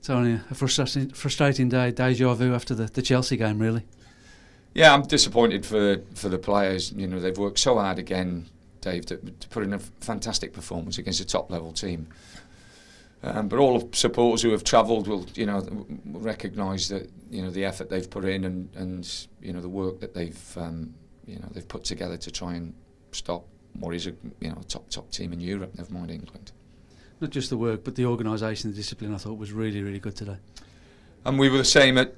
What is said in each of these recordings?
It's only a frustrating day, deja vu after the Chelsea game, really. Yeah, I'm disappointed for the players. You know, they've worked so hard again, Dave, to put in a fantastic performance against a top-level team. But all the supporters who have travelled will, you know, recognise that, you know, the effort they've put in and you know, the work that they've put together to try and stop what is a, you know, top team in Europe. Never mind England. Not just the work, but the organisation, the discipline. I thought was really good today. And we were the same at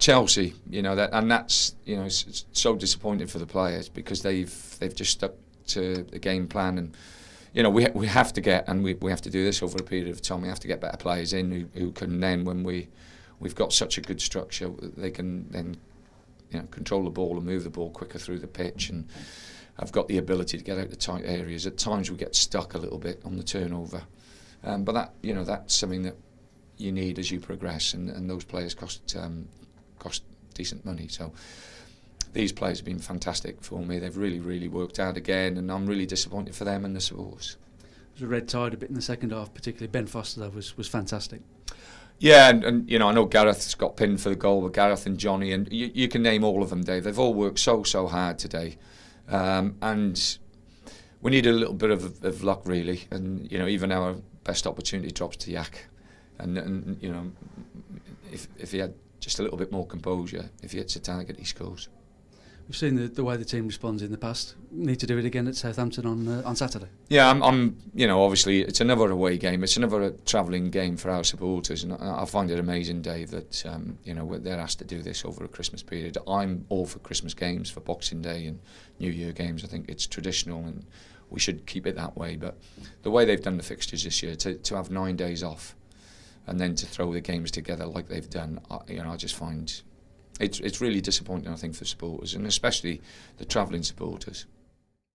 Chelsea, you know, and that's, you know, it's so disappointing for the players because they've just stuck to the game plan, and you know, we have to get, and we have to do this over a period of time. We have to get better players in who can then, when we've got such a good structure, they can then, you know, control the ball and move the ball quicker through the pitch, and I've got the ability to get out the tight areas. At times we get stuck a little bit on the turnover, but that, you know, that's something that you need as you progress, and those players cost decent money. So these players have been fantastic for me. They've really worked hard again, and I'm really disappointed for them and the supporters. There was a red tide a bit in the second half, particularly Ben Foster. That was fantastic. Yeah, and you know, I know Gareth's got pinned for the goal, but Gareth and Johnny, and you can name all of them, Dave. They've all worked so hard today, and we need a little bit of luck, really. And you know, even our best opportunity drops to Yak, and you know, if he had just a little bit more composure, if he hits a target, he scores. We've seen the way the team responds in the past. We need to do it again at Southampton on Saturday. Yeah, I'm you know, obviously it's another away game. It's another travelling game for our supporters, and I find it amazing, Dave, that you know, they're asked to do this over a Christmas period. I'm all for Christmas games, for Boxing Day and New Year games. I think it's traditional, and we should keep it that way. But the way they've done the fixtures this year, to have 9 days off, and then to throw the games together like they've done, you know, I just find. It's really disappointing, I think, for supporters, and especially the travelling supporters.